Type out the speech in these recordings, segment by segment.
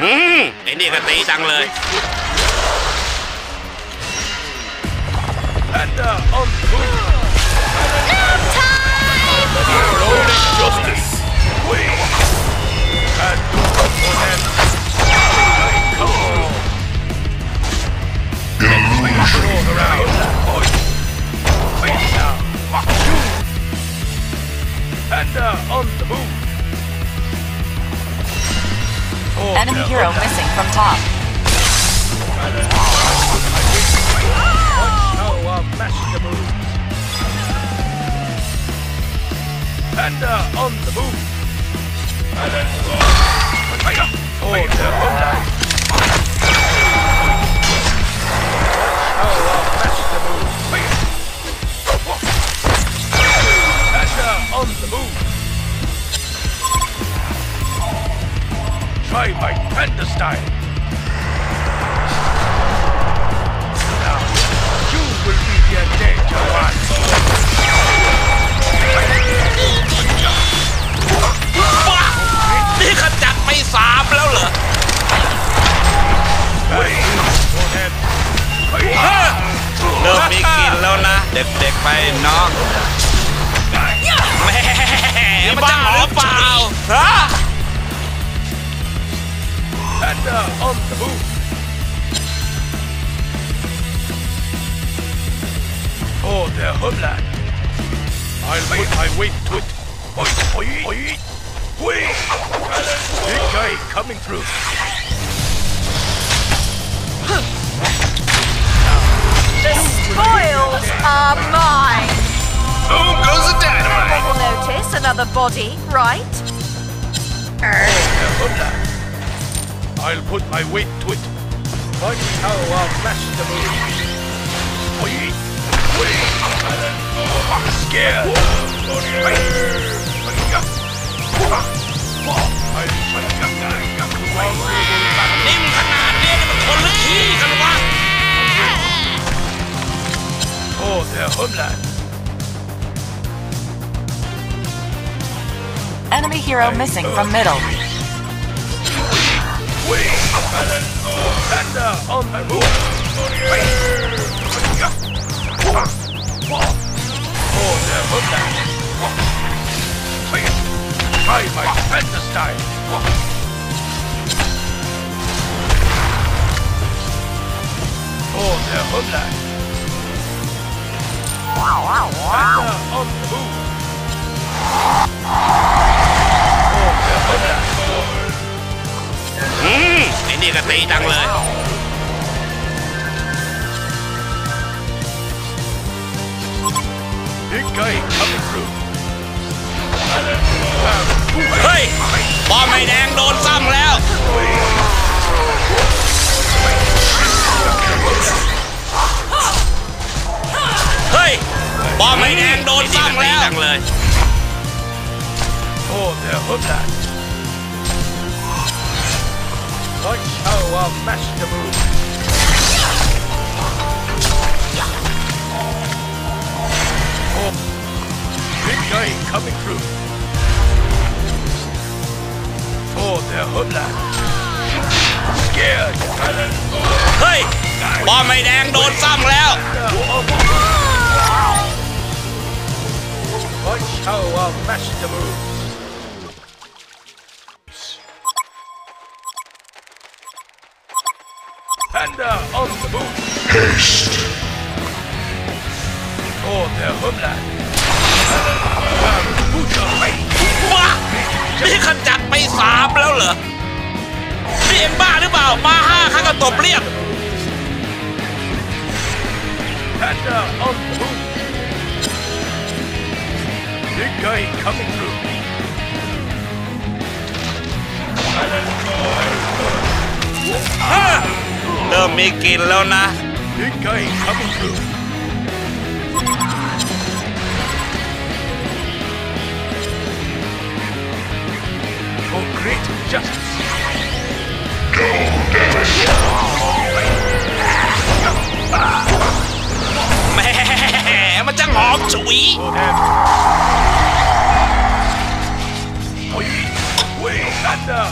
ไอ้นี่ก็ตีจังเลยPanda on the move. Enemy hero missing from top. Panda on the move. On the move. Try my panda style. Now you will be the danger one. This is just by 3 แล้วเหรอ เริ่มมีกินแล้วนะเด็กๆไปน้องนี่บ้าหรือเปล่าฮะ Panda on the move. Oh, the homeland. I'll put my weight to it. Big guy coming through. The spoils are mine. Who goes the dynamite? Will notice another body, right? I'll put my weight to it. Watch how I'll flash the move. I'm scared. Nim ขนาดนี้มันคนหรือขี้กันวะ Oh, they're homeland.Enemy hero missing from middle. Panda on the move. Try my panda style. Oh, they're homeland. Panda on the move.ไอ้นี่ก็ตีจังเลยบิ๊กไก่ coming through เฮ้ยบอมไอ้แดงโดนซ้ำแล้วเฮ้ยบอมไอ้แดงโดนซ้ำแล้วโอ้เดี๋ยวผมได้Watch how I'll mash the move. Oh, big guy coming through. Oh, they're homeland. Scared. Hey, bomb ไอ้แดงโดนซ้ำแล้ว Watch how I'll mash the move.Panda on the move. Haste. Oh, they're homeland. Push away. What? นี่ขจัดไป 3 แล้วเหรอนี่เอ็มบ้าหรือเปล่ามา 5 ครั้งก็ตบเรียบ Panda on the move. Big guy coming through. Ha!เริ่มมีกินแล้วนะบิ๊กไก่ coming through โอ้ great justice go damage แหมมันจังหอมฉุยโอ้ย thunder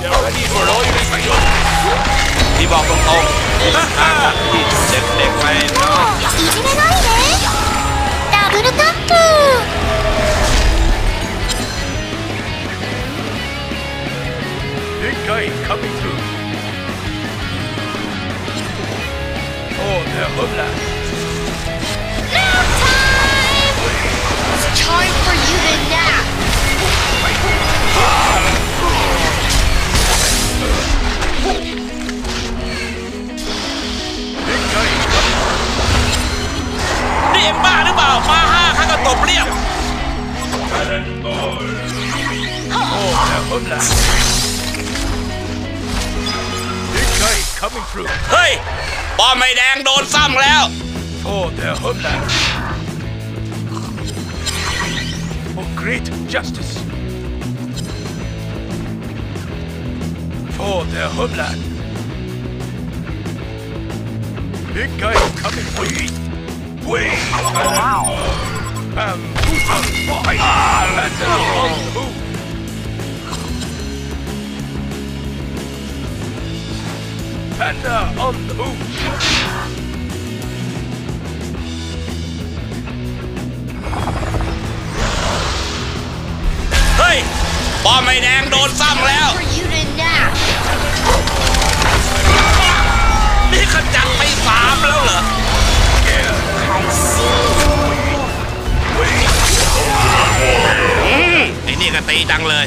บอกตรงๆที่ทางของที่เจ็บเด็กไปเนาะดับเบิลทัพเปอร์เด็กไก่ coming through โอ้เธอหอบละ Now time It's time for you to napนี่เอ็มบ้าหรือเปล่ามาห้าครั้งก็ตบเรียบโอ้ผมละเฮ้ยบอมไม้แดงโดนซ้ำแล้วโอ้แต่ผมละ For great justice for their homeland. Big guy coming for you. Wait. Wow. Who's on fire? Let's go. Panda on the move. Hey, bomb ไม้แดงโดนซ้ำแล้วนี่ขจัดไปสามแล้วเหรอไอ้นี่ก็ตีดังเลย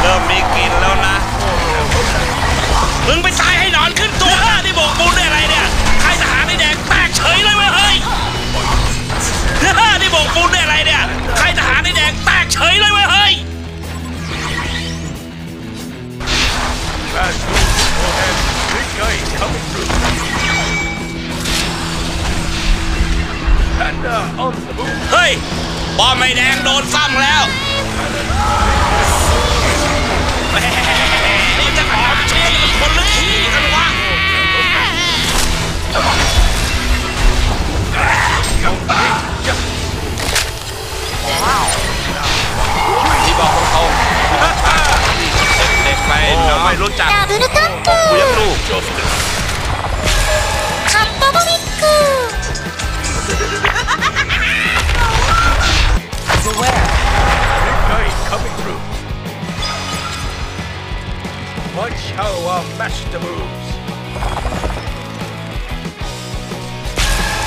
เริ่มมีกลิ่นแล้วนะมึงไปทรายให้นอนขึ้นตัวนี่บอกบุญได้อะไรเนี่ยใครทหารไอ้แดงแตกเฉยเลยเว้ยเฮ้ยนี่บอกบุญได้อะไรเนี่ยใครทหารไอ้แดงแตกเฉยเลยเว้ยเฮ้ยเฮ้ยบอมไม้แดงโดนซ้ำแล้วจะขอเชียร์คนลึกขี้กันวะที่บอกเขาเด็กๆไปเนาะไม่รู้จักกูยังรู้คัมโบมิกุWatch how our master moves.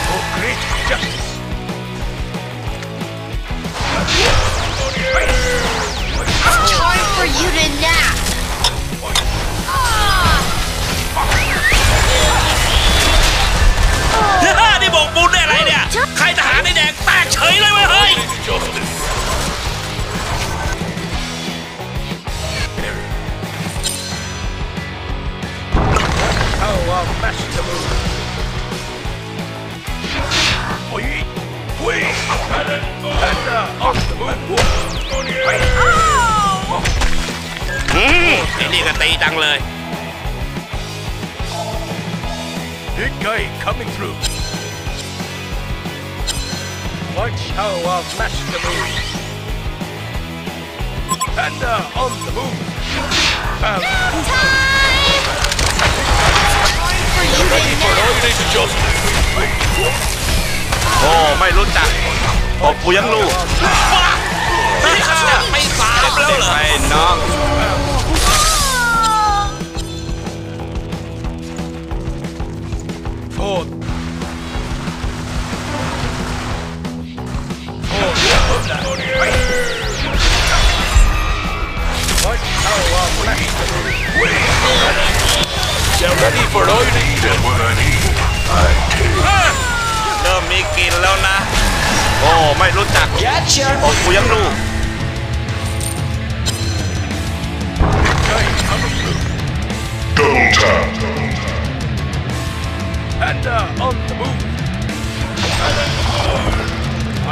For great justice. It's time for you to nap. Haha! นี่บอกบุญได้อะไรเนี่ยใครทหารไอ้แดงแตกเฉยเลยเว้ยเฮ้ยOur master move. Oye, we Panda on the move. Oh! ไอ้นี่ก็ตีดังเลย Big guy coming through. Watch how our master move. Panda on the move.โอ้ไม่รู้จักบอกกูยังรู้ไม่รู้จักไม่สามแล้วเหรอไอ้น้องโทษโอ้ยThey're ready for loading. They're ready. I do. เริ่มมีกลิ่นแล้วนะโอ้ไม่รู้จักบอกกูยังรู้ Go time. Panda on the move.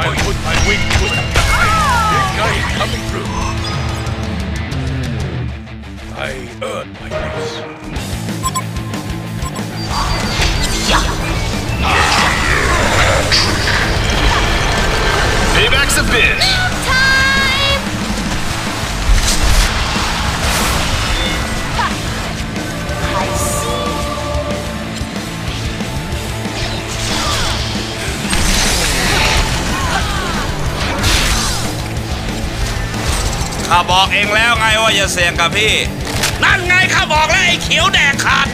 I win. Big guy coming through. I earned my place.Yeah. this. Time! I see. ข้าบอกเองแล้วไงว่าอย่าเสี่ยงกับพี่นั่นไงข้าบอกแล้วไอ้เขียวแดกขาด